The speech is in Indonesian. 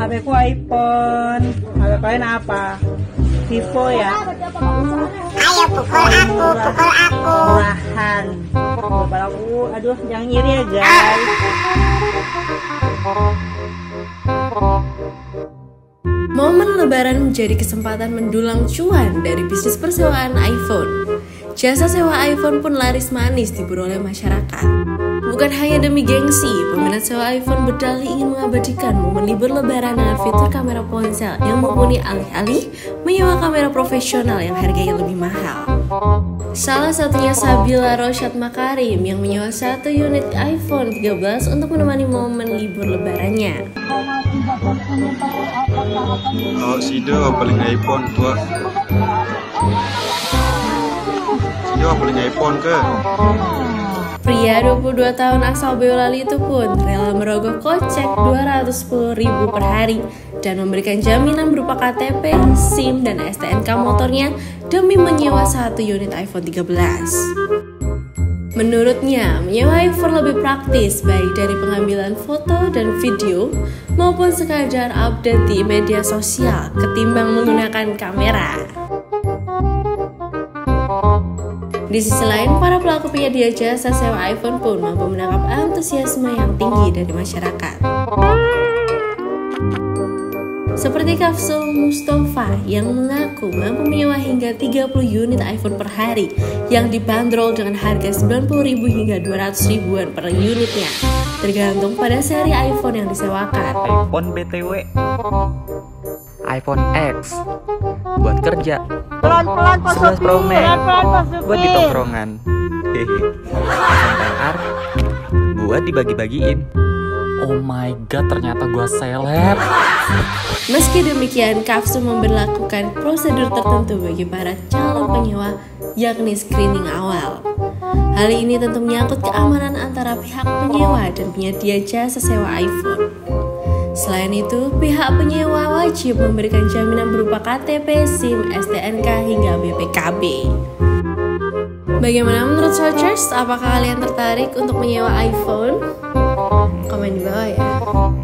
HP-ku iPhone. HP kalian apa? Vivo ya? Ayo pukul aku. Murahan. Pukul aku, aduh jangan nyiri ya guys. Momen lebaran menjadi kesempatan mendulang cuan dari bisnis persewaan iPhone. Jasa sewa iPhone pun laris manis diburu oleh masyarakat. Bukan hanya demi gengsi, peminat sewa iPhone berdalih ingin mengabadikan momen libur lebaran dengan fitur kamera ponsel yang mumpuni alih-alih menyewa kamera profesional yang harganya lebih mahal. Salah satunya Sabila Rosyad Makarim yang menyewa satu unit iPhone 13 untuk menemani momen libur lebarannya. Oh, sido paling iPhone tua. Yo, beli iPhone ke? Pria 22 tahun asal Boyolali itu pun rela merogoh kocek 210.000 per hari dan memberikan jaminan berupa KTP, SIM, dan STNK motornya demi menyewa satu unit iPhone 13. Menurutnya, menyewa iPhone lebih praktis baik dari pengambilan foto dan video maupun sekadar update di media sosial ketimbang menggunakan kamera. Di sisi lain, para pelaku penyedia jasa sewa iPhone pun mampu menangkap antusiasme yang tinggi dari masyarakat. Seperti Kasful Mustofa yang mengaku mampu menyewa hingga 30 unit iPhone per hari yang dibanderol dengan harga 90.000 hingga 200 ribuan per unitnya, tergantung pada seri iPhone yang disewakan. iPhone BTW, iPhone X, buat kerja. Pelan-pelan Pak Sofi, buat di tongkrongan. Hehe. Buat dibagi-bagiin. Oh my god, ternyata gua seleb. Meski demikian, Kasful memberlakukan prosedur tertentu bagi para calon penyewa, yakni screening awal. Hal ini tentu menyangkut keamanan antara pihak penyewa dan penyedia jasa sewa iPhone. Selain itu, pihak penyewa wajib memberikan jaminan berupa KTP, SIM, STNK, hingga BPKB. Bagaimana menurut Sochers? Apakah kalian tertarik untuk menyewa iPhone? Komen di bawah ya.